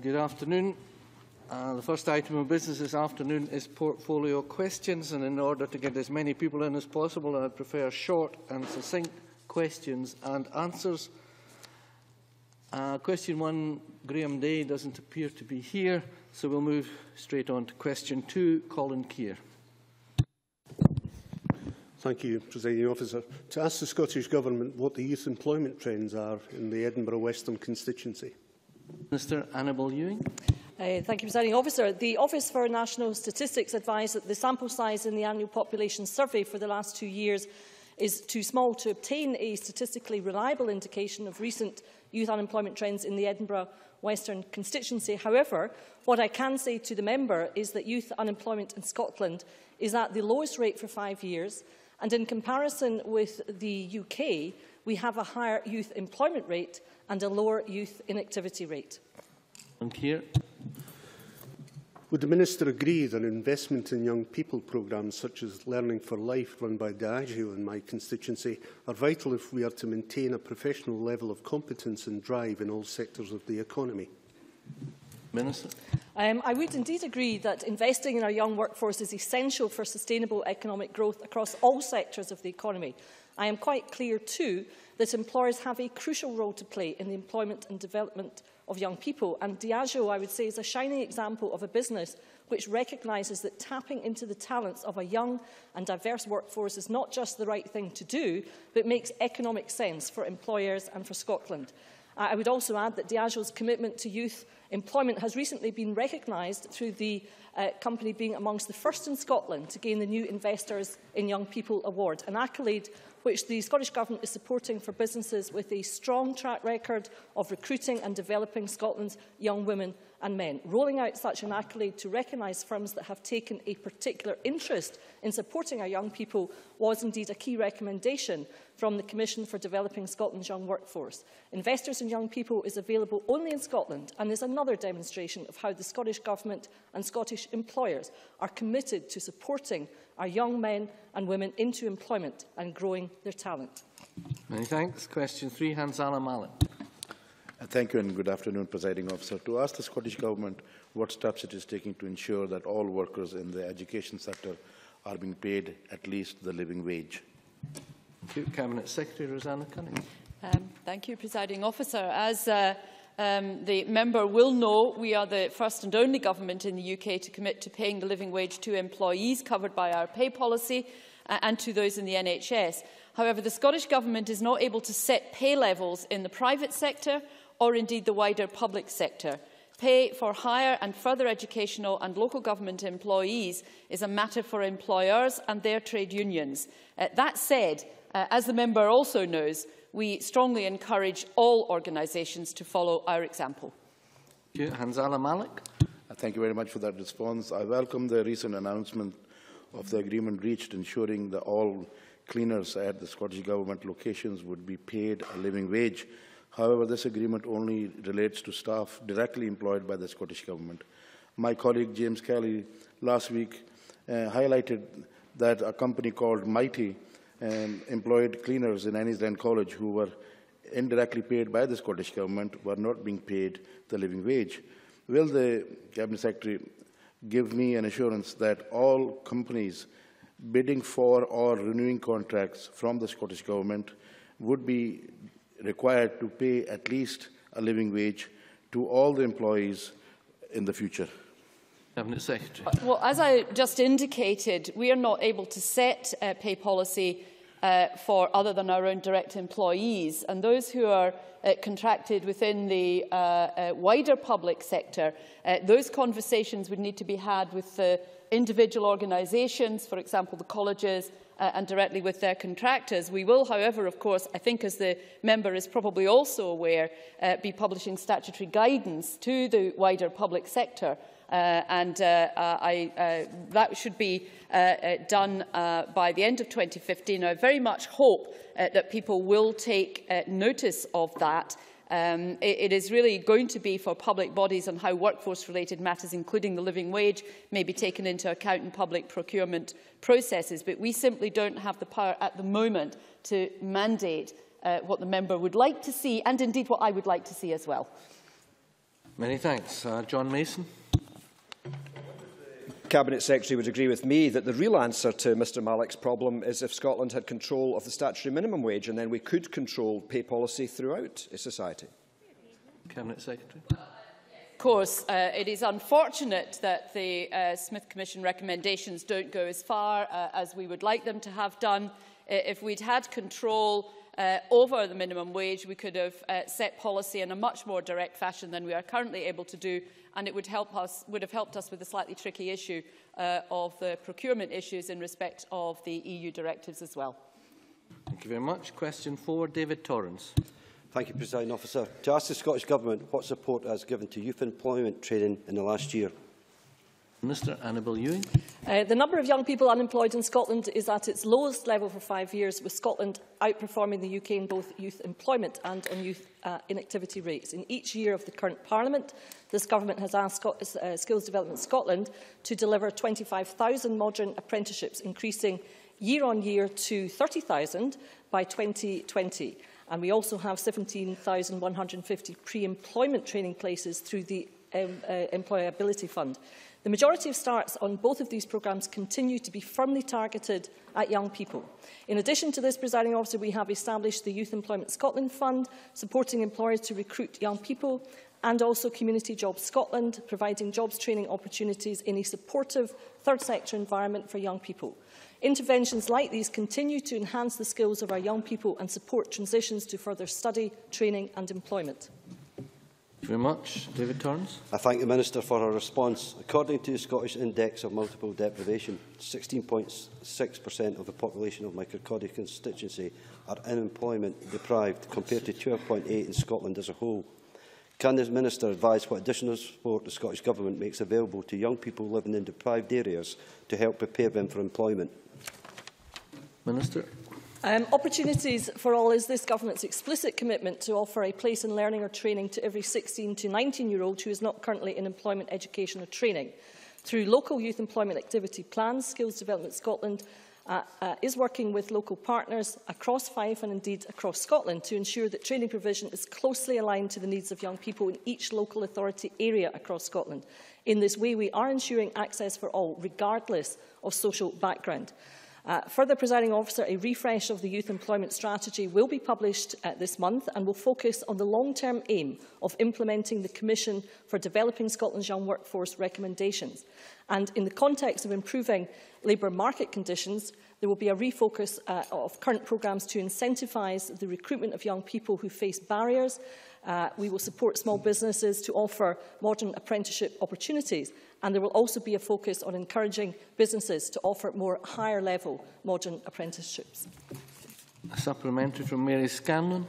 Good afternoon. The first item of business this afternoon is portfolio questions, and in order to get as many people in as possible, I prefer short and succinct questions and answers. Question 1, Graham Day, doesn't appear to be here, so we'll move straight on to question 2, Colin Keir. Thank you, Presiding Officer. To ask the Scottish Government what the youth employment trends are in the Edinburgh Western constituency. Minister Annabel Ewing. Thank you, Presiding Officer. The Office for National Statistics advised that the sample size in the annual population survey for the last 2 years is too small to obtain a statistically reliable indication of recent youth unemployment trends in the Edinburgh Western constituency. However, what I can say to the member is that youth unemployment in Scotland is at the lowest rate for 5 years, and in comparison with the UK, we have a higher youth employment rate and a lower youth inactivity rate. Would the Minister agree that investment in young people programmes such as Learning for Life, run by Diageo in my constituency, are vital if we are to maintain a professional level of competence and drive in all sectors of the economy? Minister. I would indeed agree that investing in our young workforce is essential for sustainable economic growth across all sectors of the economy. I am quite clear, too, that employers have a crucial role to play in the employment and development of young people. And Diageo, I would say, is a shining example of a business which recognises that tapping into the talents of a young and diverse workforce is not just the right thing to do, but makes economic sense for employers and for Scotland. I would also add that Diageo's commitment to youth employment has recently been recognised through the company being amongst the first in Scotland to gain the New Investors in Young People Award, an accolade which the Scottish Government is supporting for businesses with a strong track record of recruiting and developing Scotland's young women and men. Rolling out such an accolade to recognise firms that have taken a particular interest in supporting our young people was indeed a key recommendation from the Commission for Developing Scotland's Young Workforce. Investors in Young People is available only in Scotland and is another demonstration of how the Scottish Government and Scottish employers are committed to supporting our young men and women into employment and growing their talent. Many thanks. Question 3, Hanzala Malik. Thank you and good afternoon, Presiding Officer. To ask the Scottish Government what steps it is taking to ensure that all workers in the education sector are being paid at least the living wage. Thank you. Cabinet Secretary Rosanna Cunningham. Thank you, Presiding Officer. As the member will know, we are the first and only government in the UK to commit to paying the living wage to employees covered by our pay policy and to those in the NHS. However, the Scottish Government is not able to set pay levels in the private sector or indeed the wider public sector. Pay for higher and further educational and local government employees is a matter for employers and their trade unions. That said, as the member also knows, we strongly encourage all organisations to follow our example. Thank you. Hanzala Malik. Thank you very much for that response. I welcome the recent announcement of the agreement reached ensuring that all cleaners at the Scottish Government locations would be paid a living wage. However, this agreement only relates to staff directly employed by the Scottish Government. My colleague James Kelly last week highlighted that a company called Mighty employed cleaners in Annisland College who were indirectly paid by the Scottish Government were not being paid the living wage. Will the Cabinet Secretary give me an assurance that all companies bidding for or renewing contracts from the Scottish Government would be required to pay at least a living wage to all the employees in the future? Cabinet Secretary. Well, as I just indicated, we are not able to set pay policy for other than our own direct employees, and those who are contracted within the wider public sector, those conversations would need to be had with the individual organisations, for example the colleges, and directly with their contractors. We will, however, of course, I think as the member is probably also aware, be publishing statutory guidance to the wider public sector. That should be done by the end of 2015. I very much hope that people will take notice of that. It is really going to be for public bodies on how workforce-related matters, including the living wage, may be taken into account in public procurement processes. But we simply don't have the power at the moment to mandate what the member would like to see, and indeed what I would like to see as well. Many thanks. John Mason. Cabinet Secretary would agree with me that the real answer to Mr Malik's problem is if Scotland had control of the statutory minimum wage, and then we could control pay policy throughout society. Cabinet Secretary. Of course, it is unfortunate that the Smith Commission recommendations don't go as far as we would like them to have done. If we'd had control over the minimum wage, we could have set policy in a much more direct fashion than we are currently able to do, and it would have helped us with the slightly tricky issue of the procurement issues in respect of the EU directives as well. Thank you very much. Question 4, David Torrance. Thank you, Presiding Officer. To ask the Scottish Government what support it has given to youth employment training in the last year. Minister Annabel Ewing. The number of young people unemployed in Scotland is at its lowest level for 5 years, with Scotland outperforming the UK in both youth employment and on youth inactivity rates. In each year of the current Parliament, this Government has asked Skills Development Scotland to deliver 25,000 modern apprenticeships, increasing year on year to 30,000 by 2020. And we also have 17,150 pre-employment training places through the Employability Fund. The majority of starts on both of these programmes continue to be firmly targeted at young people. In addition to this, Presiding Officer, we have established the Youth Employment Scotland Fund, supporting employers to recruit young people, and also Community Jobs Scotland, providing jobs training opportunities in a supportive third sector environment for young people. Interventions like these continue to enhance the skills of our young people and support transitions to further study, training and employment. Thank you very much. David Torrance. I thank the Minister for her response. According to the Scottish Index of Multiple Deprivation, 16.6% of the population of my Kirkcaldy constituency are unemployment deprived, compared to 12.8% in Scotland as a whole. Can the Minister advise what additional support the Scottish Government makes available to young people living in deprived areas to help prepare them for employment? Minister. Opportunities for All is this Government's explicit commitment to offer a place in learning or training to every 16 to 19-year-old who is not currently in employment, education or training. Through local youth employment activity plans, Skills Development Scotland is working with local partners across Fife and indeed across Scotland to ensure that training provision is closely aligned to the needs of young people in each local authority area across Scotland. In this way, we are ensuring access for all, regardless of social background. Further, Presiding Officer, a refresh of the Youth Employment Strategy will be published this month and will focus on the long-term aim of implementing the Commission for Developing Scotland's Young Workforce recommendations. And in the context of improving labour market conditions, there will be a refocus of current programmes to incentivise the recruitment of young people who face barriers. We will support small businesses to offer modern apprenticeship opportunities, and there will also be a focus on encouraging businesses to offer more higher-level modern apprenticeships. A supplementary from Mary Scanlon.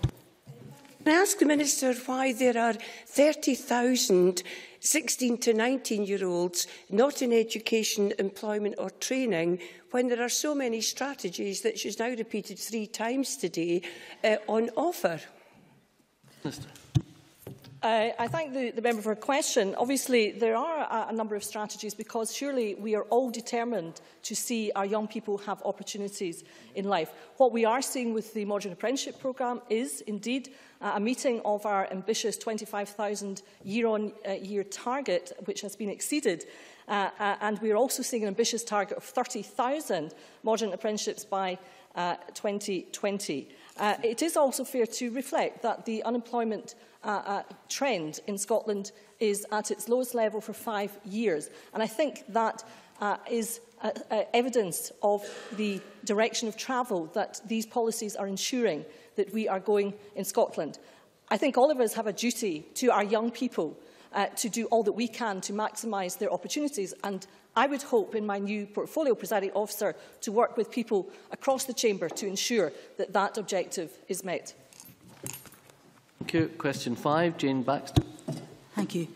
Can I ask the Minister why there are 30,000 16 to 19-year-olds not in education, employment or training, when there are so many strategies that she's now repeated 3 times today on offer? Minister. I thank the member for her question. Obviously, there are a number of strategies, because surely we are all determined to see our young people have opportunities in life. What we are seeing with the Modern Apprenticeship Programme is indeed a meeting of our ambitious 25,000 year-on-year target, which has been exceeded. And we are also seeing an ambitious target of 30,000 modern apprenticeships by 2020. It is also fair to reflect that the unemployment trend in Scotland is at its lowest level for 5 years. And I think that is evidence of the direction of travel that these policies are ensuring that we are going in Scotland. I think all of us have a duty to our young people to do all that we can to maximise their opportunities. And I would hope in my new portfolio, Presiding Officer, to work with people across the chamber to ensure that that objective is met. Thank you. Question 5, Jayne Baxter. Thank you.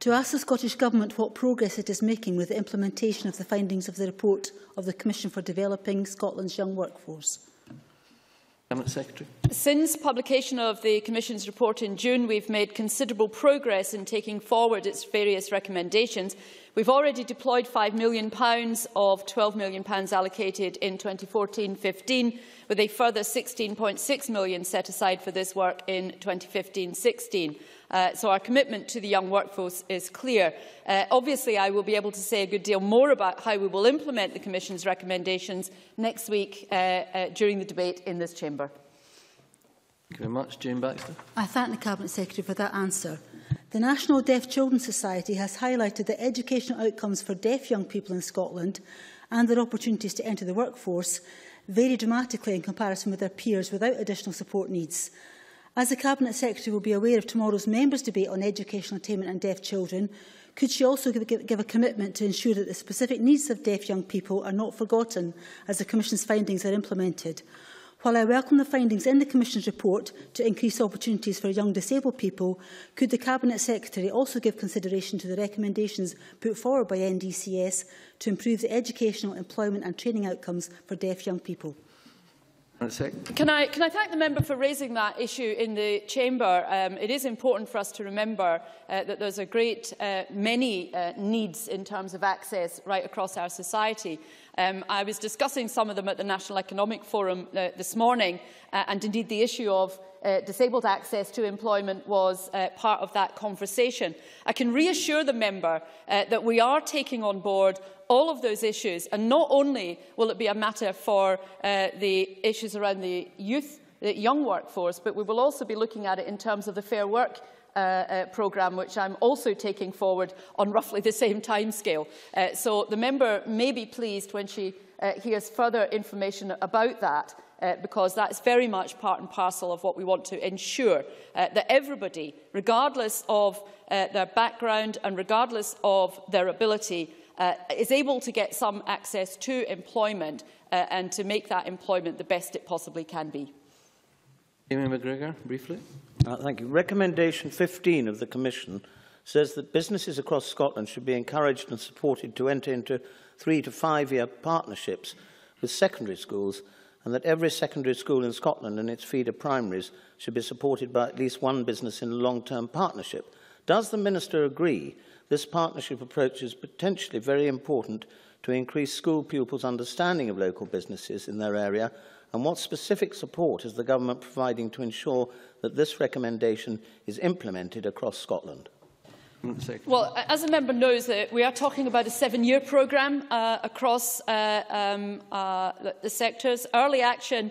To ask the Scottish Government what progress it is making with the implementation of the findings of the report of the Commission for Developing Scotland's Young Workforce. Cabinet Secretary. Since publication of the Commission's report in June, we've made considerable progress in taking forward its various recommendations. We've already deployed £5 million of £12 million allocated in 2014-15, with a further £16.6 million set aside for this work in 2015-16. So our commitment to the young workforce is clear. Obviously, I will be able to say a good deal more about how we will implement the Commission's recommendations next week during the debate in this chamber. Thank you very much. Jayne Baxter. I thank the Cabinet Secretary for that answer. The National Deaf Children's Society has highlighted that educational outcomes for deaf young people in Scotland and their opportunities to enter the workforce vary dramatically in comparison with their peers without additional support needs. As the Cabinet Secretary will be aware of tomorrow's members' debate on educational attainment and deaf children, could she also give a commitment to ensure that the specific needs of deaf young people are not forgotten as the Commission's findings are implemented? While I welcome the findings in the Commission's report to increase opportunities for young disabled people, could the Cabinet Secretary also give consideration to the recommendations put forward by NDCS to improve the educational, employment and training outcomes for deaf young people? Can I thank the member for raising that issue in the chamber? It is important for us to remember that there's a great many needs in terms of access right across our society. I was discussing some of them at the National Economic Forum this morning, and indeed the issue of disabled access to employment was part of that conversation. I can reassure the member that we are taking on board all of those issues, and not only will it be a matter for the issues around the young workforce, but we will also be looking at it in terms of the Fair Work programme, which I'm also taking forward on roughly the same timescale. So the member may be pleased when she hears further information about that, because that's very much part and parcel of what we want to ensure, that everybody, regardless of their background and regardless of their ability, is able to get some access to employment and to make that employment the best it possibly can be. Amy McGregor, briefly. Thank you. Recommendation 15 of the Commission says that businesses across Scotland should be encouraged and supported to enter into 3- to 5-year partnerships with secondary schools, and that every secondary school in Scotland and its feeder primaries should be supported by at least one business in a long-term partnership. Does the Minister agree this partnership approach is potentially very important to increase school pupils' understanding of local businesses in their area, and what specific support is the government providing to ensure that this recommendation is implemented across Scotland? Well, as the member knows, we are talking about a 7-year programme across the sectors. Early action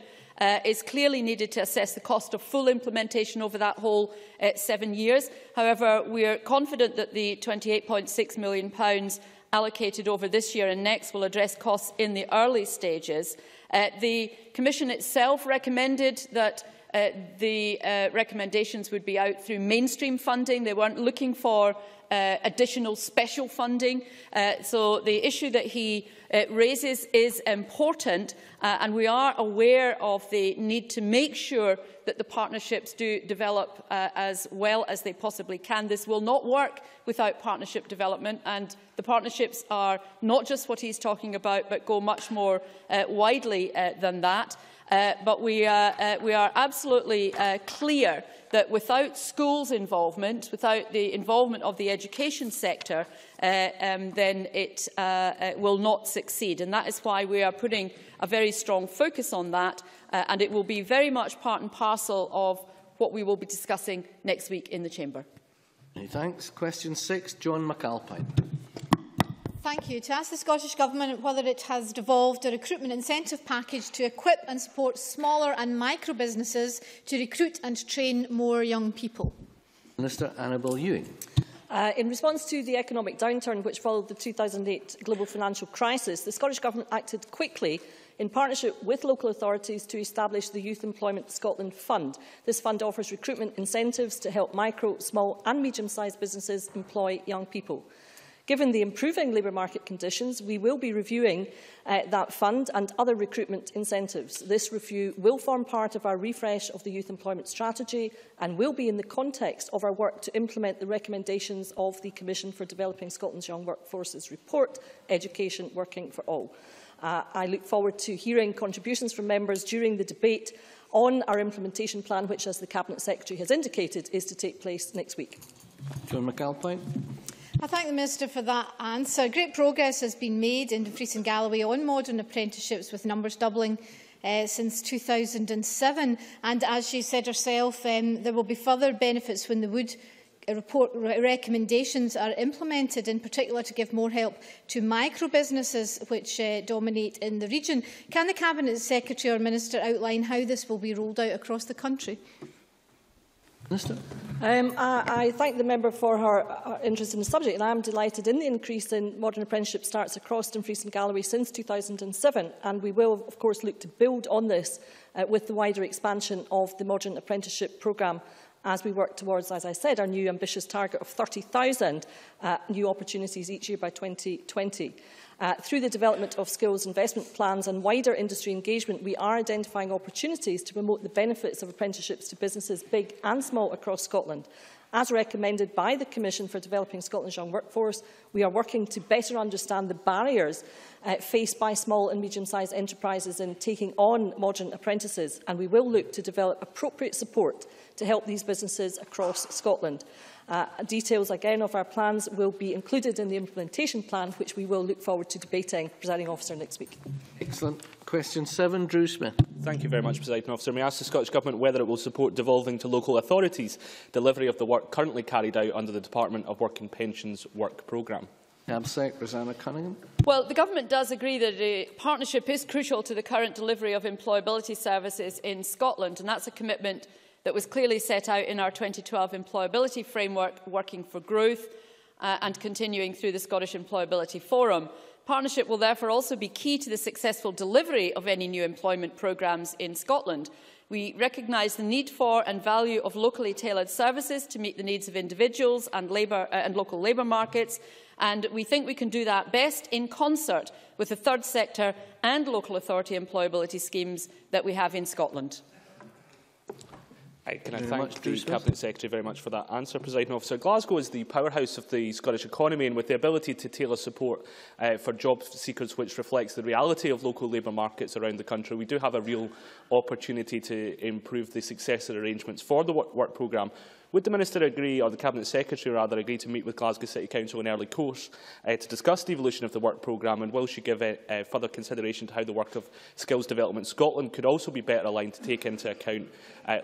is clearly needed to assess the cost of full implementation over that whole 7 years. However, we are confident that the £28.6 million allocated over this year and next will address costs in the early stages. The Commission itself recommended that the recommendations would be out through mainstream funding. They weren't looking for additional special funding. So the issue that he raises is important, and we are aware of the need to make sure that the partnerships do develop as well as they possibly can. This will not work without partnership development, and the partnerships are not just what he's talking about, but go much more widely than that. But we are absolutely clear that without schools' involvement, without the involvement of the education sector, then it will not succeed. And that is why we are putting a very strong focus on that, and it will be very much part and parcel of what we will be discussing next week in the Chamber. Many thanks. Question 6, John McAlpine. Thank you. To ask the Scottish Government whether it has devolved a recruitment incentive package to equip and support smaller and micro businesses to recruit and train more young people. Minister Annabel Ewing. In response to the economic downturn which followed the 2008 global financial crisis, the Scottish Government acted quickly in partnership with local authorities to establish the Youth Employment Scotland Fund. This fund offers recruitment incentives to help micro, small and medium-sized businesses employ young people. Given the improving labour market conditions, we will be reviewing that fund and other recruitment incentives. This review will form part of our refresh of the Youth Employment Strategy and will be in the context of our work to implement the recommendations of the Commission for Developing Scotland's Young Workforce's report, Education Working for All. I look forward to hearing contributions from members during the debate on our implementation plan, which, as the Cabinet Secretary has indicated, is to take place next week. John McAlpine. I thank the Minister for that answer. Great progress has been made in Dumfries and Galloway on modern apprenticeships, with numbers doubling since 2007. And as she said herself, there will be further benefits when the Wood report recommendations are implemented, in particular to give more help to micro-businesses which dominate in the region. Can the Cabinet Secretary or Minister outline how this will be rolled out across the country? Minister. I thank the member for her interest in the subject, and I am delighted in the increase in modern apprenticeship starts across Dumfries and Galloway since 2007, and we will of course look to build on this with the wider expansion of the modern apprenticeship programme, as we work towards, as I said, our new ambitious target of 30,000 new opportunities each year by 2020. Through the development of skills investment plans and wider industry engagement, we are identifying opportunities to promote the benefits of apprenticeships to businesses big and small across Scotland. As recommended by the Commission for Developing Scotland's Young Workforce, we are working to better understand the barriers faced by small and medium-sized enterprises in taking on modern apprentices, and we will look to develop appropriate support to help these businesses across Scotland. Details again of our plans will be included in the implementation plan, which we will look forward to debating, Presiding Officer, next week. Excellent. Question 7, Drew Smith. Thank you very much, Presiding Officer. May I ask the Scottish Government whether it will support devolving to local authorities delivery of the work currently carried out under the Department of Work and Pensions Work Programme? Rosanna Cunningham. Well, the Government does agree that a partnership is crucial to the current delivery of employability services in Scotland, and that's a commitment that was clearly set out in our 2012 employability framework, Working for Growth, and continuing through the Scottish Employability Forum. Partnership will therefore also be key to the successful delivery of any new employment programmes in Scotland. We recognise the need for and value of locally tailored services to meet the needs of individuals and, local labour markets, and we think we can do that best in concert with the third sector and local authority employability schemes that we have in Scotland. Can I thank the Cabinet Secretary very much for that answer, Presiding Officer. Glasgow is the powerhouse of the Scottish economy, and with the ability to tailor support for job seekers which reflects the reality of local labour markets around the country, we do have a real opportunity to improve the success of arrangements for the work programme. Would the Minister agree, or the Cabinet Secretary rather, agree to meet with Glasgow City Council in early course to discuss the evolution of the work programme, and will she give further consideration to how the work of Skills Development Scotland could also be better aligned to take into account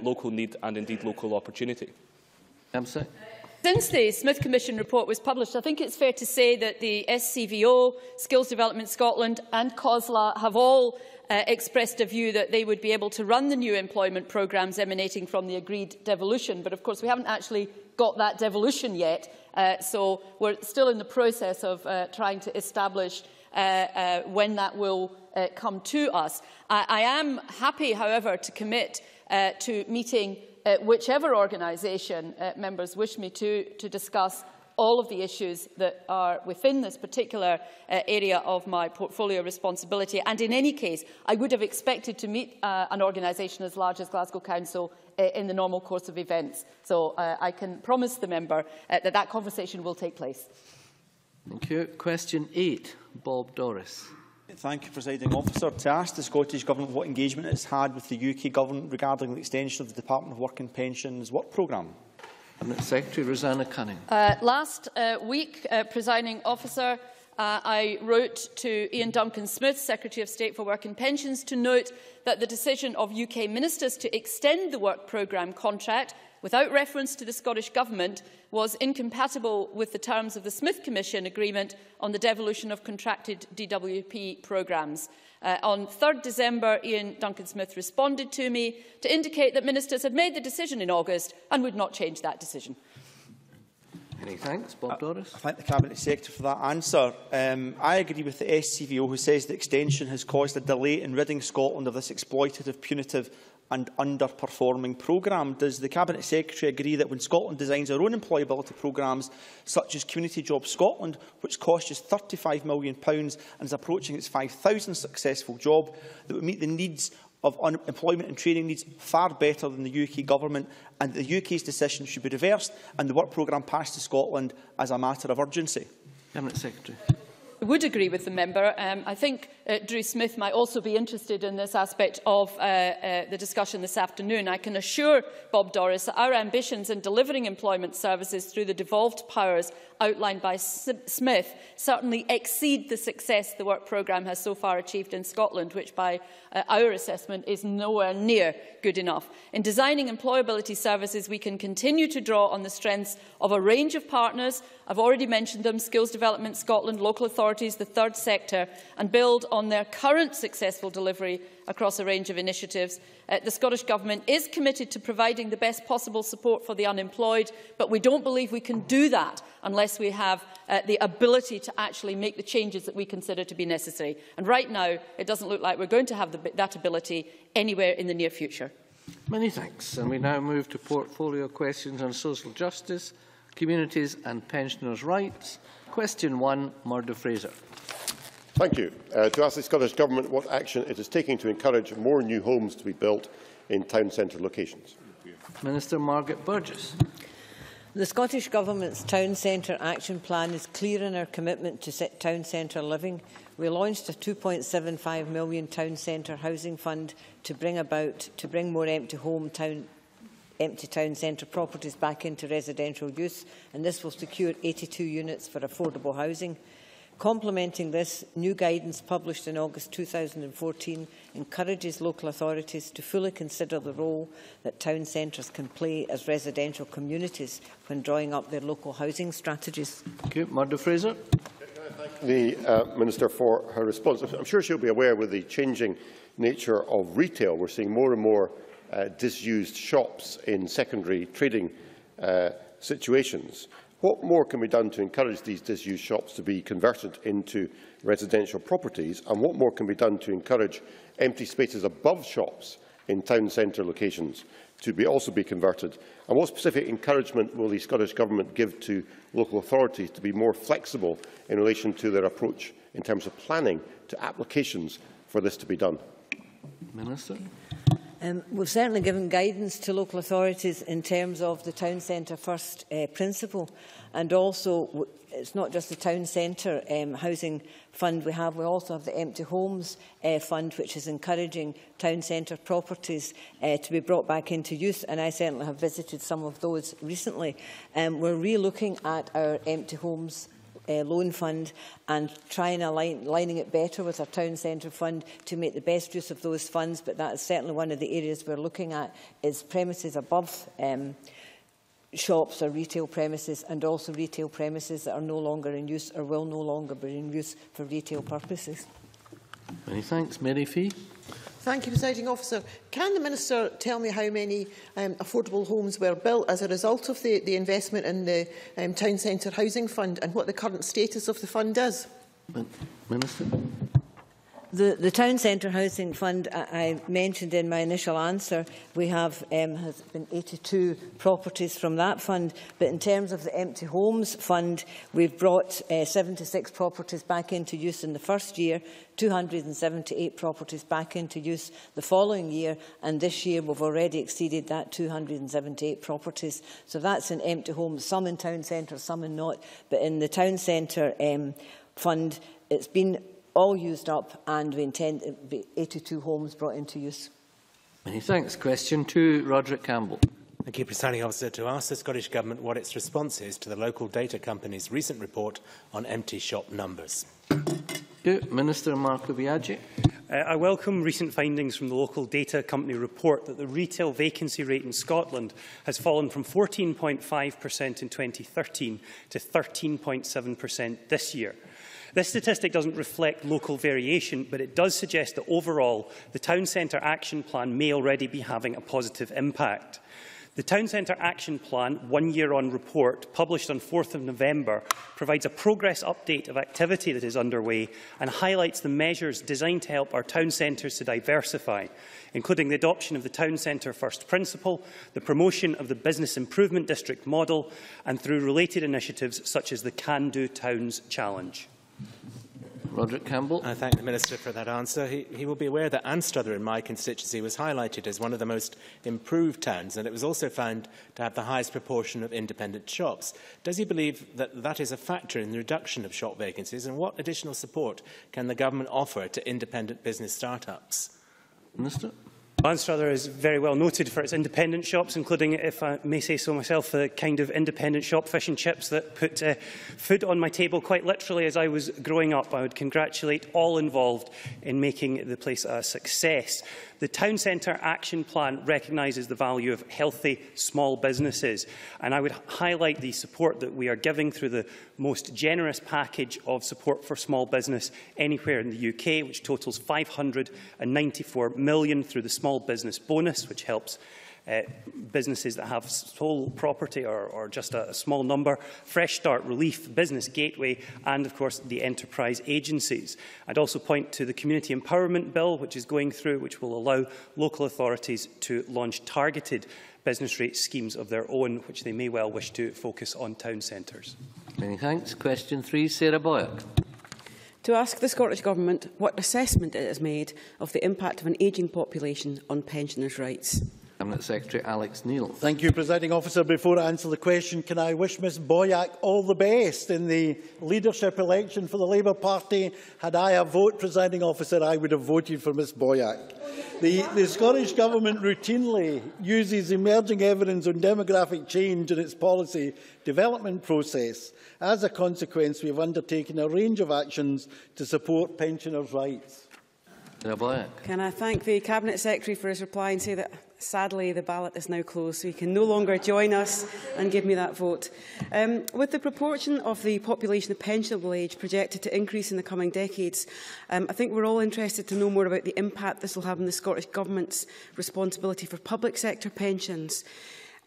local need and indeed local opportunity? Since the Smith Commission report was published, I think it's fair to say that the SCVO, Skills Development Scotland and COSLA have all expressed a view that they would be able to run the new employment programmes emanating from the agreed devolution. But of course we haven't actually got that devolution yet, so we're still in the process of trying to establish when that will come to us. I am happy, however, to commit to meeting whichever organisation members wish me to discuss all of the issues that are within this particular area of my portfolio responsibility. And in any case, I would have expected to meet an organisation as large as Glasgow Council in the normal course of events. So I can promise the member that that conversation will take place. Thank you. Question 8, Bob Doris. Thank you, Presiding Officer. To ask the Scottish Government what engagement it has had with the UK Government regarding the extension of the Department of Work and Pensions Work Programme. Secretary Rosanna Cunningham. Last week, Presiding Officer, I wrote to Iain Duncan Smith, Secretary of State for Work and Pensions, to note that the decision of UK ministers to extend the work programme contract without reference to the Scottish Government was incompatible with the terms of the Smith Commission agreement on the devolution of contracted DWP programmes. On 3 December, Iain Duncan Smith responded to me to indicate that ministers had made the decision in August and would not change that decision. Many thanks. Bob Doris. I thank the Cabinet Secretary for that answer. I agree with the SCVO, who says the extension has caused a delay in ridding Scotland of this exploitative, punitive and underperforming programme. Does the Cabinet Secretary agree that when Scotland designs our own employability programmes, such as Community Jobs Scotland, which costs just £35 million and is approaching its 5,000th successful job, that would meet the needs of employment and training needs far better than the UK Government, and that the UK's decision should be reversed and the work programme passed to Scotland as a matter of urgency? Cabinet Secretary. I would agree with the member. I think Drew Smith might also be interested in this aspect of the discussion this afternoon. I can assure Bob Doris that our ambitions in delivering employment services through the devolved powers outlined by Smith certainly exceed the success the Work Programme has so far achieved in Scotland, which by our assessment is nowhere near good enough. In designing employability services, we can continue to draw on the strengths of a range of partners. I've already mentioned them: Skills Development Scotland, local authorities, the third sector, and build on their current successful delivery across a range of initiatives. The Scottish Government is committed to providing the best possible support for the unemployed, but we don't believe we can do that unless we have the ability to actually make the changes that we consider to be necessary. And right now, it doesn't look like we're going to have that ability anywhere in the near future. Many thanks. And we now move to portfolio questions on social justice, communities and pensioners' rights. Question 1, Murdo Fraser. Thank you. To ask the Scottish Government what action it is taking to encourage more new homes to be built in town centre locations. Minister Margaret Burgess. The Scottish Government's Town Centre Action Plan is clear in our commitment to town centre living. We launched a £2.75 million town centre housing fund to bring more empty town centre properties back into residential use, and this will secure 82 units for affordable housing. Complementing this, new guidance published in August 2014 encourages local authorities to fully consider the role that town centres can play as residential communities when drawing up their local housing strategies. Thank you. Murdo Fraser. Can I thank the Minister for her response? I'm sure she'll be aware, with the changing nature of retail, we're seeing more and more disused shops in secondary trading situations. What more can be done to encourage these disused shops to be converted into residential properties, and what more can be done to encourage empty spaces above shops in town centre locations to also be converted? And what specific encouragement will the Scottish Government give to local authorities to be more flexible in relation to their approach in terms of planning to applications for this to be done? Minister. We've certainly given guidance to local authorities in terms of the town centre first principle, and also it's not just the town centre housing fund we have. We also have the empty homes fund, which is encouraging town centre properties to be brought back into use, and I certainly have visited some of those recently. We're re-looking at our empty homes loan fund and trying to aligning it better with our town centre fund to make the best use of those funds, but that is certainly one of the areas we're looking at, is premises above shops or retail premises, and also retail premises that are no longer in use or will no longer be in use for retail purposes. Many thanks. Mary Fee. Thank you, Presiding Officer. Can the Minister tell me how many affordable homes were built as a result of the investment in the Town Centre Housing Fund, and what the current status of the fund is? Minister. The Town Centre Housing Fund, I mentioned in my initial answer, we have has been 82 properties from that fund, but in terms of the Empty Homes Fund, we've brought 76 properties back into use in the first year, 278 properties back into use the following year, and this year we've already exceeded that 278 properties. So that's in empty homes, some in town centre, some in not, but in the Town Centre Fund, it's been all used up, and we intend to be 82 homes brought into use. Many thanks. Question 2, Roderick Campbell. Thank you, Presiding Officer. To ask the Scottish Government what its response is to the local data company's recent report on empty shop numbers. Minister Marco Biagi. I welcome recent findings from the local data company report that the retail vacancy rate in Scotland has fallen from 14.5% in 2013 to 13.7% this year. This statistic doesn't reflect local variation, but it does suggest that overall the Town Centre Action Plan may already be having a positive impact. The Town Centre Action Plan one-year-on report, published on 4th of November, provides a progress update of activity that is underway and highlights the measures designed to help our town centres to diversify, including the adoption of the Town Centre First Principle, the promotion of the Business Improvement District model, and through related initiatives such as the Can Do Towns Challenge. Roderick Campbell. I thank the Minister for that answer. He will be aware that Anstruther in my constituency was highlighted as one of the most improved towns, and it was also found to have the highest proportion of independent shops. Does he believe that that is a factor in the reduction of shop vacancies, and what additional support can the government offer to independent business startups? Minister. Anstruther is very well noted for its independent shops, including, if I may say so myself, the kind of independent shop fish and chips that put food on my table quite literally as I was growing up. I would congratulate all involved in making the place a success. The Town Centre Action Plan recognises the value of healthy small businesses, and I would highlight the support that we are giving through the most generous package of support for small business anywhere in the UK, which totals £594 million through the Small Business Bonus, which helps businesses that have sole property or just a small number, Fresh Start Relief, Business Gateway and, of course, the enterprise agencies. I'd also point to the Community Empowerment Bill, which is going through, which will allow local authorities to launch targeted business rate schemes of their own, which they may well wish to focus on town centres. Many thanks. Question 3, Sarah Boyack. To ask the Scottish Government what assessment it has made of the impact of an ageing population on pensioners' rights. Cabinet Secretary Alex Neil. Thank you, Presiding Officer. Before I answer the question, can I wish Ms Boyack all the best in the leadership election for the Labour Party? Had I a vote, Presiding Officer, I would have voted for Ms Boyack. The Scottish Government routinely uses emerging evidence on demographic change in its policy development process. As a consequence, we have undertaken a range of actions to support pensioners' rights. Can I thank the Cabinet Secretary for his reply and say that, sadly, the ballot is now closed, so he can no longer join us and give me that vote. With the proportion of the population of pensionable age projected to increase in the coming decades, I think we're all interested to know more about the impact this will have on the Scottish Government's responsibility for public sector pensions.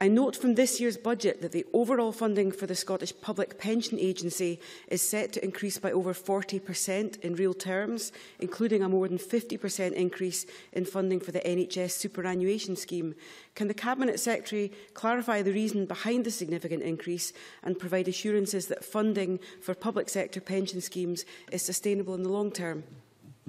I note from this year's budget that the overall funding for the Scottish Public Pension Agency is set to increase by over 40% in real terms, including a more than 50% increase in funding for the NHS superannuation scheme. Can the Cabinet Secretary clarify the reason behind the significant increase and provide assurances that funding for public sector pension schemes is sustainable in the long term?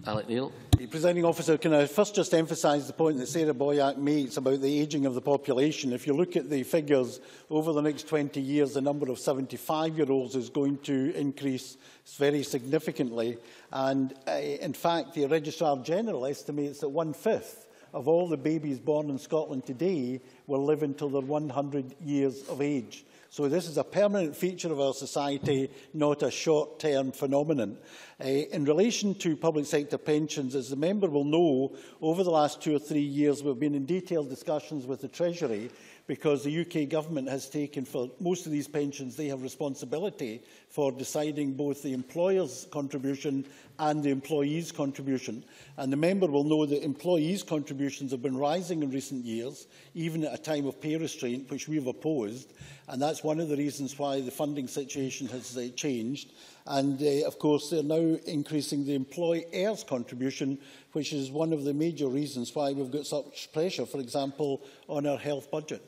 Alex Neil. Presiding Officer, can I first just emphasise the point that Sarah Boyack makes about the ageing of the population? If you look at the figures over the next 20 years, the number of 75-year-olds is going to increase very significantly. And in fact, the Registrar General estimates that 1/5 of all the babies born in Scotland today will live until they're 100 years of age. So this is a permanent feature of our society, not a short-term phenomenon. In relation to public sector pensions, as the member will know, over the last 2 or 3 years we've been in detailed discussions with the Treasury, because the UK Government has taken, for most of these pensions, they have responsibility for deciding both the employer's contribution and the employee's contribution. And the member will know that employees' contributions have been rising in recent years, even at a time of pay restraint, which we have opposed. And that's one of the reasons why the funding situation has changed. And, of course, they're now increasing the employer's contribution, which is one of the major reasons why we've got such pressure, for example, on our health budget.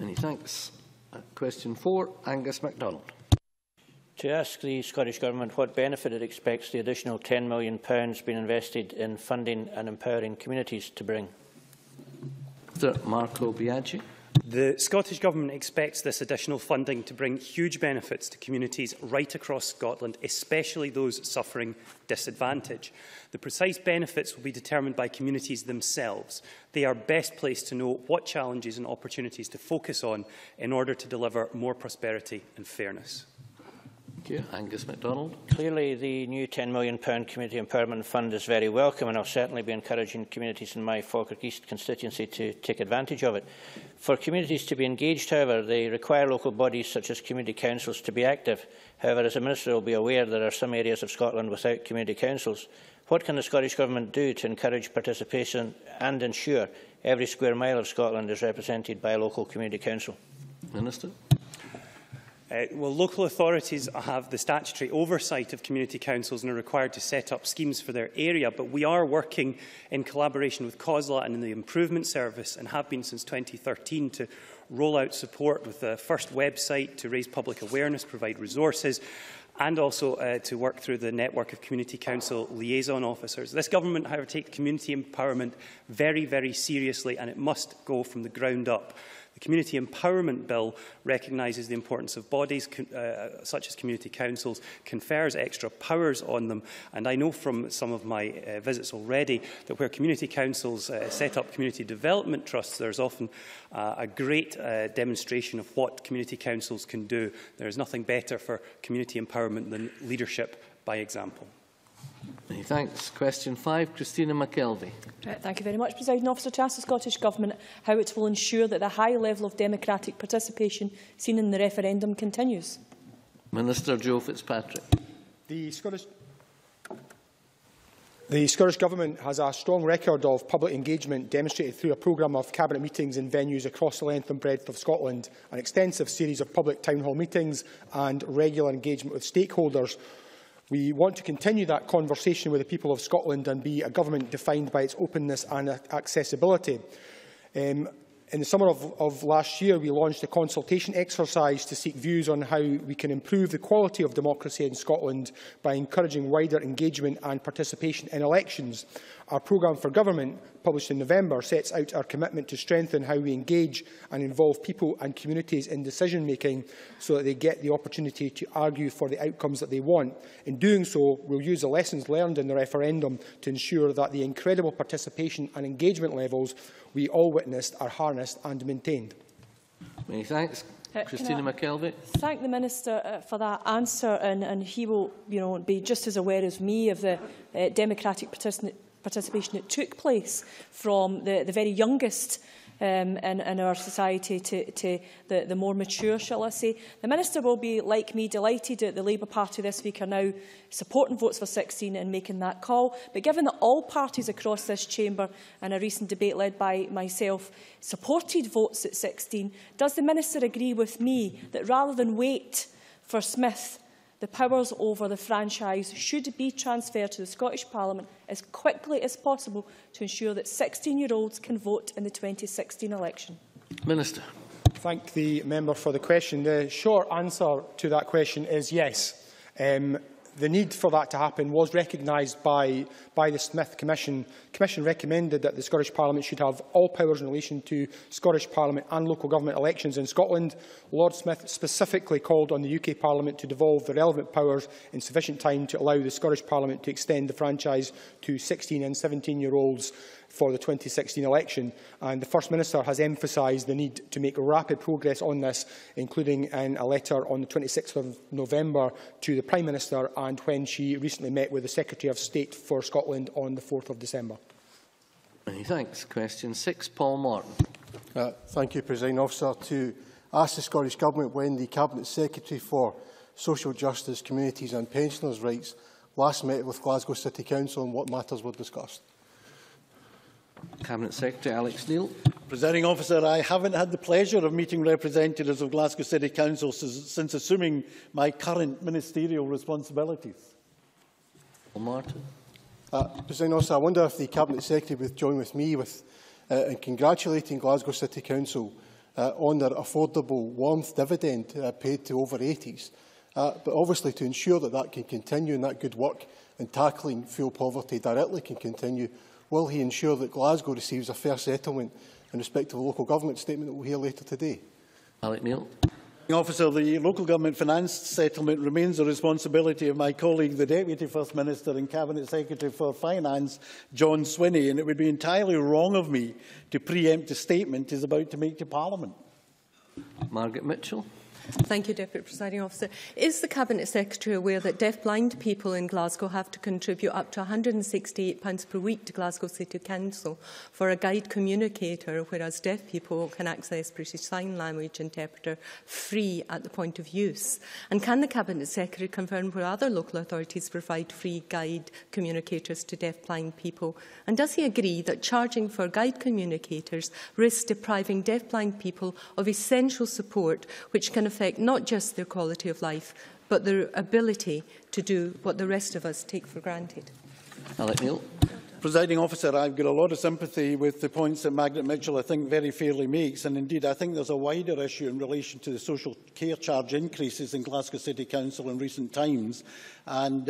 Many thanks. Question 4, Angus MacDonald. To ask the Scottish Government what benefit it expects the additional £10 million being invested in funding and empowering communities to bring. Marco Biagi. The Scottish Government expects this additional funding to bring huge benefits to communities right across Scotland, especially those suffering disadvantage. The precise benefits will be determined by communities themselves. They are best placed to know what challenges and opportunities to focus on in order to deliver more prosperity and fairness. Thank you. Angus MacDonald. Clearly, the new £10 million Community Empowerment Fund is very welcome, and I'll certainly be encouraging communities in my Falkirk East constituency to take advantage of it. For communities to be engaged, however, they require local bodies such as community councils to be active. However, as the Minister will be aware, there are some areas of Scotland without community councils. What can the Scottish Government do to encourage participation and ensure every square mile of Scotland is represented by a local community council? Minister. Well, local authorities have the statutory oversight of community councils and are required to set up schemes for their area, but we are working in collaboration with COSLA and in the Improvement Service, and have been since 2013, to roll out support with the first website to raise public awareness, provide resources, and also to work through the network of community council liaison officers. This government, however, takes community empowerment very, very seriously, and it must go from the ground up. The Community Empowerment Bill recognises the importance of bodies such as community councils, confers extra powers on them, and I know from some of my visits already that where community councils set up community development trusts, there is often a great demonstration of what community councils can do. There is nothing better for community empowerment than leadership by example. Thanks. Question 5, Christina McKelvie. Thank you very much, Presiding Officer. To ask the Scottish Government how it will ensure that the high level of democratic participation seen in the referendum continues. Minister Joe Fitzpatrick. The Scottish Government has a strong record of public engagement demonstrated through a programme of Cabinet meetings in venues across the length and breadth of Scotland, an extensive series of public town hall meetings and regular engagement with stakeholders. We want to continue that conversation with the people of Scotland and be a government defined by its openness and accessibility. In the summer of last year, we launched a consultation exercise to seek views on how we can improve the quality of democracy in Scotland by encouraging wider engagement and participation in elections. Our programme for government, published in November, sets out our commitment to strengthen how we engage and involve people and communities in decision-making so that they get the opportunity to argue for the outcomes that they want. In doing so, we'll use the lessons learned in the referendum to ensure that the incredible participation and engagement levels we all witnessed are harnessed and maintained. Many thanks. Christina McKelvie. Thank the Minister for that answer, and he will be just as aware as me of the democratic participation that took place from the very youngest in our society to the more mature, shall I say. The Minister will be, like me, delighted that the Labour Party this week are now supporting votes for 16 and making that call. But given that all parties across this chamber, in a recent debate led by myself, supported votes at 16, does the Minister agree with me that rather than wait for Smith, the powers over the franchise should be transferred to the Scottish Parliament as quickly as possible to ensure that 16-year-olds can vote in the 2016 election? Minister. Thank the member for the question. The short answer to that question is yes. The need for that to happen was recognised by the Smith Commission. The Commission recommended that the Scottish Parliament should have all powers in relation to Scottish Parliament and local government elections in Scotland. Lord Smith specifically called on the UK Parliament to devolve the relevant powers in sufficient time to allow the Scottish Parliament to extend the franchise to 16- and 17-year-olds for the 2016 election, and the First Minister has emphasised the need to make rapid progress on this, including in a letter on the 26th of November to the Prime Minister and when she recently met with the Secretary of State for Scotland on the 4th of December. Many thanks. Question 6, Paul Martin. Thank you, Presiding Officer. To ask the Scottish Government when the Cabinet Secretary for Social Justice, Communities and Pensioners' Rights last met with Glasgow City Council and what matters were discussed. Cabinet Secretary Alex Neil. Presiding Officer, I haven't had the pleasure of meeting representatives of Glasgow City Council since assuming my current ministerial responsibilities. Martin. Presiding Officer, I wonder if the Cabinet Secretary would join with me in congratulating Glasgow City Council on their affordable warmth dividend paid to over 80s, but obviously to ensure that that can continue and that good work in tackling fuel poverty directly can continue. Will he ensure that Glasgow receives a fair settlement in respect to the local government statement that we'll hear later today? Alex Neil. Officer, the local government finance settlement remains the responsibility of my colleague, the Deputy First Minister and Cabinet Secretary for Finance, John Swinney, and it would be entirely wrong of me to pre-empt the statement he's about to make to Parliament. Margaret Mitchell. Thank you, Deputy Presiding Officer. Is the Cabinet Secretary aware that deaf-blind people in Glasgow have to contribute up to £168 per week to Glasgow City Council for a guide communicator, whereas deaf people can access British Sign Language interpreter free at the point of use? And can the Cabinet Secretary confirm where other local authorities provide free guide communicators to deaf-blind people? And does he agree that charging for guide communicators risks depriving deaf-blind people of essential support, which can affect not just their quality of life, but their ability to do what the rest of us take for granted? Alex Neil. Presiding Officer, I've got a lot of sympathy with the points that Margaret Mitchell, I think, very fairly makes. And indeed, I think there's a wider issue in relation to the social care charge increases in Glasgow City Council in recent times. And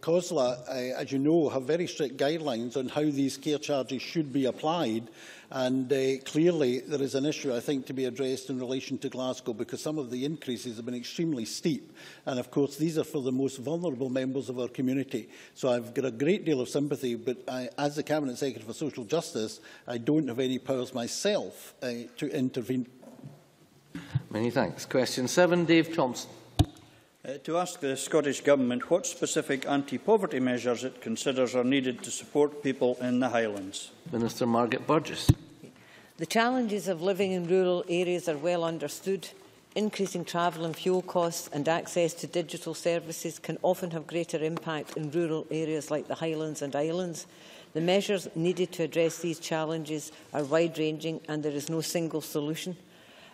COSLA, as you know, have very strict guidelines on how these care charges should be applied. And clearly, there is an issue, I think, to be addressed in relation to Glasgow, because some of the increases have been extremely steep. And, of course, these are for the most vulnerable members of our community. So I've got a great deal of sympathy, but I, as the Cabinet Secretary for Social Justice, I don't have any powers myself to intervene. Many thanks. Question 7, Dave Thompson. To ask the Scottish Government what specific anti-poverty measures it considers are needed to support people in the Highlands. Minister Margaret Burgess. The challenges of living in rural areas are well understood. Increasing travel and fuel costs and access to digital services can often have greater impact in rural areas like the Highlands and Islands. The measures needed to address these challenges are wide-ranging and there is no single solution.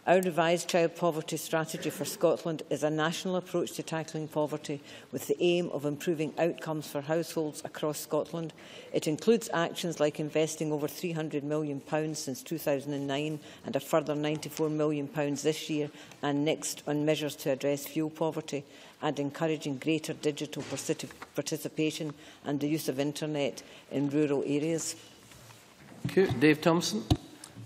Our revised child poverty strategy for Scotland is a national approach to tackling poverty with the aim of improving outcomes for households across Scotland. It includes actions like investing over £300 million since 2009 and a further £94 million this year and next on measures to address fuel poverty and encouraging greater digital participation and the use of internet in rural areas. Thank you. Dave Thompson.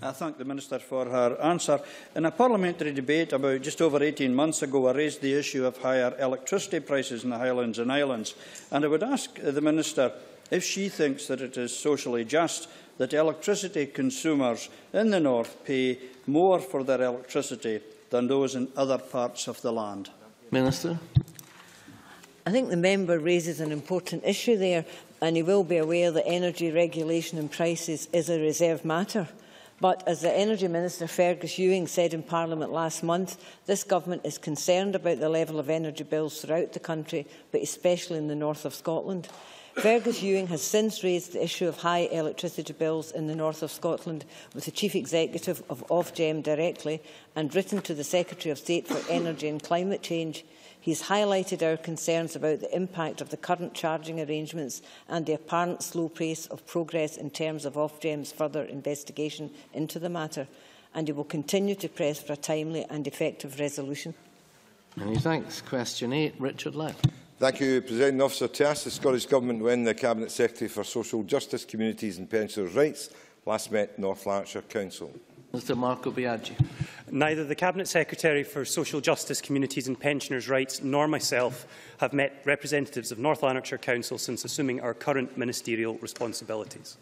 I thank the Minister for her answer. In a parliamentary debate about just over 18 months ago, I raised the issue of higher electricity prices in the Highlands and Islands, and I would ask the Minister if she thinks that it is socially just that electricity consumers in the north pay more for their electricity than those in other parts of the land. Minister. I think the member raises an important issue there, and he will be aware that energy regulation and prices is a reserved matter. But as the Energy Minister, Fergus Ewing, said in Parliament last month, this government is concerned about the level of energy bills throughout the country, but especially in the north of Scotland. Fergus Ewing has since raised the issue of high electricity bills in the north of Scotland with the Chief Executive of Ofgem directly and written to the Secretary of State for Energy and Climate Change. He has highlighted our concerns about the impact of the current charging arrangements and the apparent slow pace of progress in terms of Ofgem's further investigation into the matter, and he will continue to press for a timely and effective resolution. Many thanks. Question 8, Richard Lowe. Thank you, Presiding Officer. To ask the Scottish Government when the Cabinet Secretary for Social Justice, Communities and Pensioners' Rights last met North Lanarkshire Council. Mr Marco Biagi. Neither the Cabinet Secretary for Social Justice, Communities and Pensioners' Rights nor myself have met representatives of North Lanarkshire Council since assuming our current ministerial responsibilities.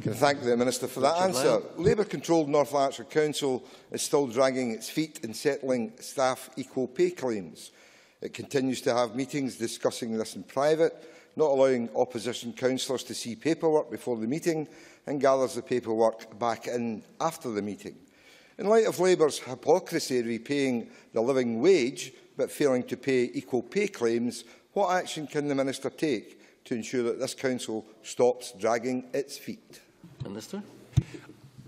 Can I thank the Minister for that answer? Labour-controlled North Lanarkshire Council is still dragging its feet in settling staff equal pay claims. It continues to have meetings discussing this in private, not allowing opposition councillors to see paperwork before the meeting, and gathers the paperwork back in after the meeting. In light of Labour's hypocrisy repaying the living wage but failing to pay equal pay claims, what action can the Minister take to ensure that this Council stops dragging its feet? Minister.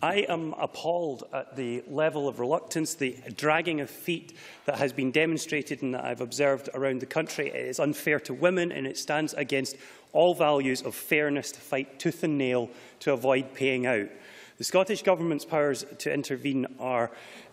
I am appalled at the level of reluctance, the dragging of feet that has been demonstrated and that I have observed around the country. It is unfair to women and it stands against all values of fairness to fight tooth and nail to avoid paying out. The Scottish Government's powers to intervene are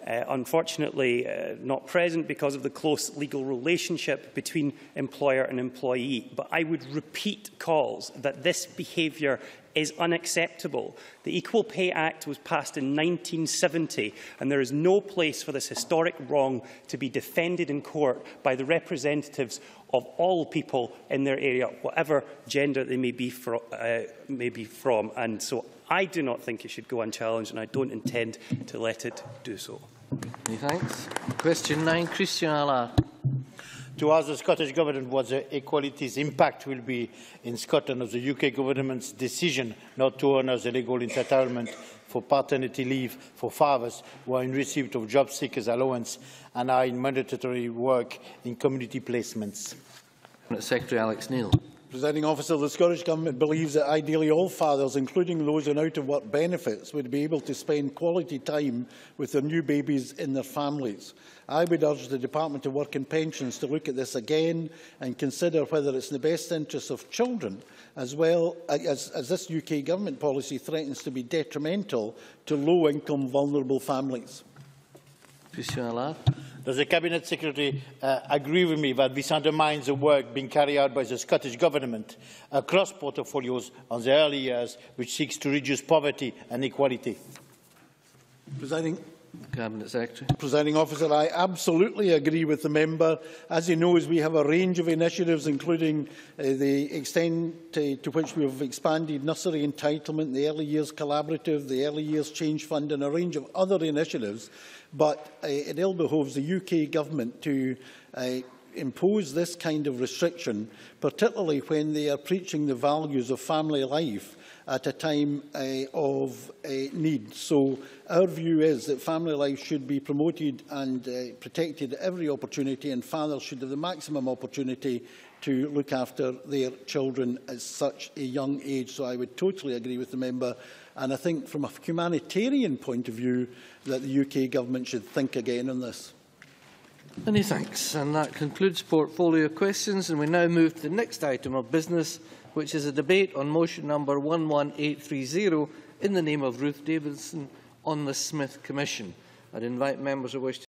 unfortunately not present because of the close legal relationship between employer and employee. But I would repeat calls that this behaviour is unacceptable. The Equal Pay Act was passed in 1970, and there is no place for this historic wrong to be defended in court by the representatives of all people in their area, whatever gender they may be from. And so I do not think it should go unchallenged, and I don't intend to let it do so. Many thanks. Question 9, Christian Allard. To ask the Scottish Government what the equalities impact will be in Scotland of the UK Government's decision not to honour the legal entitlement for paternity leave for fathers who are in receipt of job seekers' allowance and are in mandatory work in community placements. Secretary Alex Neil. Presiding Officer, the Scottish Government believes that ideally all fathers, including those on out-of-work benefits, would be able to spend quality time with their new babies in their families. I would urge the Department of Work and Pensions to look at this again and consider whether it's in the best interests of children, as well as this UK Government policy threatens to be detrimental to low-income, vulnerable families. Does the Cabinet Secretary agree with me that this undermines the work being carried out by the Scottish Government across portfolios on the early years, which seeks to reduce poverty and inequality? Presiding Officer, I absolutely agree with the member. As he knows, we have a range of initiatives, including the extent to which we have expanded nursery entitlement, the Early Years Collaborative, the Early Years Change Fund and a range of other initiatives. But it ill behoves the UK Government to impose this kind of restriction, particularly when they are preaching the values of family life at a time of need. So our view is that family life should be promoted and protected at every opportunity, and fathers should have the maximum opportunity to look after their children at such a young age. So I would totally agree with the member, and I think from a humanitarian point of view that the UK Government should think again on this. Many thanks. And that concludes portfolio questions, and we now move to the next item of business, which is a debate on motion number 11830 in the name of Ruth Davidson on the Smith Commission. I'd invite members who wish to